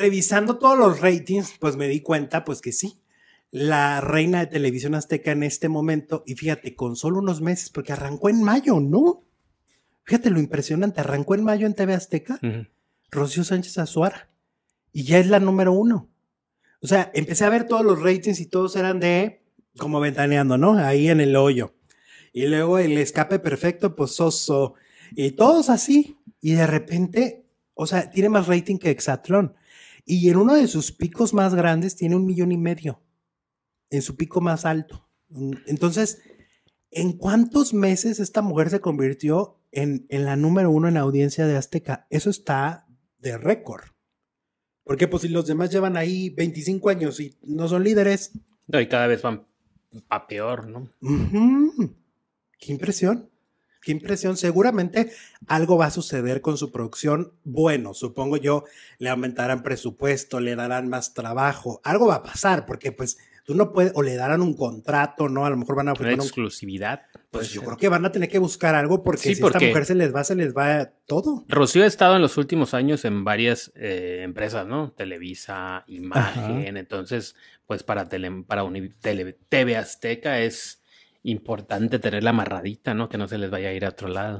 Revisando todos los ratings, pues me di cuenta, pues que sí, la reina de Televisión Azteca en este momento, y fíjate, con solo unos meses, porque arrancó en mayo, ¿no? Fíjate lo impresionante, arrancó en mayo en TV Azteca, Rocío Sánchez Azuara, y ya es la número 1. O sea, empecé a ver todos los ratings y todos eran de, como ventaneando, ¿no? Ahí en el hoyo. Y luego el escape perfecto, pues Soso, y todos así. Y de repente, o sea, tiene más rating que Exatlón. Y en uno de sus picos más grandes tiene 1,5 millones. En su pico más alto. Entonces, ¿en cuántos meses esta mujer se convirtió en la número 1 en audiencia de Azteca? Eso está de récord. Porque pues si los demás llevan ahí 25 años y no son líderes. No, y cada vez van a peor, ¿no? ¡Qué impresión! ¡Qué impresión! Seguramente algo va a suceder con su producción. Bueno, supongo yo, le aumentarán presupuesto, le darán más trabajo. Algo va a pasar, porque pues tú no puedes, o le darán un contrato, ¿no? A lo mejor van a ofrecer una exclusividad. Pues yo creo que van a tener que buscar algo, porque sí, si porque esta mujer se les va todo. Rocío ha estado en los últimos años en varias empresas, ¿no? Televisa, Imagen. Ajá. Entonces, pues para TV Azteca es importante tenerla amarradita, ¿no? Que no se les vaya a ir a otro lado.